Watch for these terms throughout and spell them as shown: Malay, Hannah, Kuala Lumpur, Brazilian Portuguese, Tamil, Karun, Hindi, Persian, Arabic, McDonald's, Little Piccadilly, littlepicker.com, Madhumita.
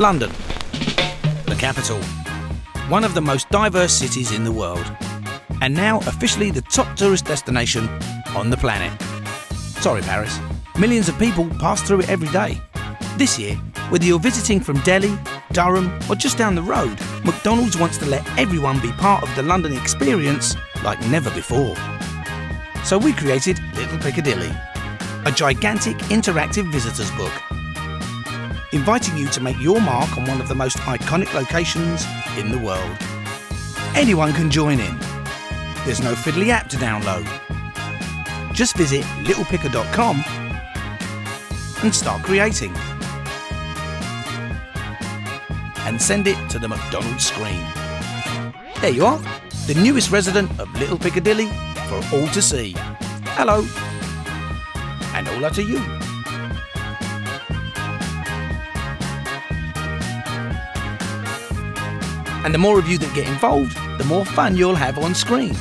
London, the capital, one of the most diverse cities in the world, and now officially the top tourist destination on the planet. Sorry, Paris. Millions of people pass through it every day. This year, whether you're visiting from Delhi, Durham, or just down the road, McDonald's wants to let everyone be part of the London experience like never before. So we created Little Piccadilly, a gigantic interactive visitors book, inviting you to make your mark on one of the most iconic locations in the world. Anyone can join in. There's no fiddly app to download. Just visit littlepicker.com and start creating. And send it to the McDonald's screen. There you are, the newest resident of Little Piccadilly for all to see. Hello, and hola to you. And the more of you that get involved, the more fun you'll have on screen.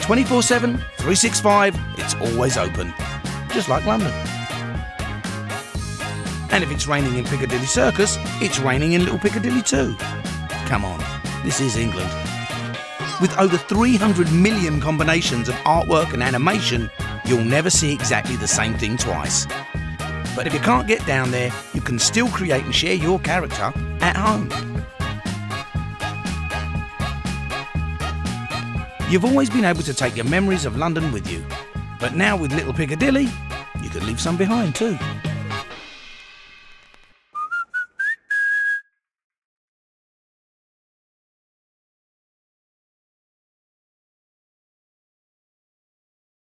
24/7, 365, it's always open, just like London. And if it's raining in Piccadilly Circus, it's raining in Little Piccadilly too. Come on, this is England. With over 300 million combinations of artwork and animation, you'll never see exactly the same thing twice. But if you can't get down there, you can still create and share your character at home. You've always been able to take your memories of London with you, but now with Little Piccadilly, you can leave some behind too.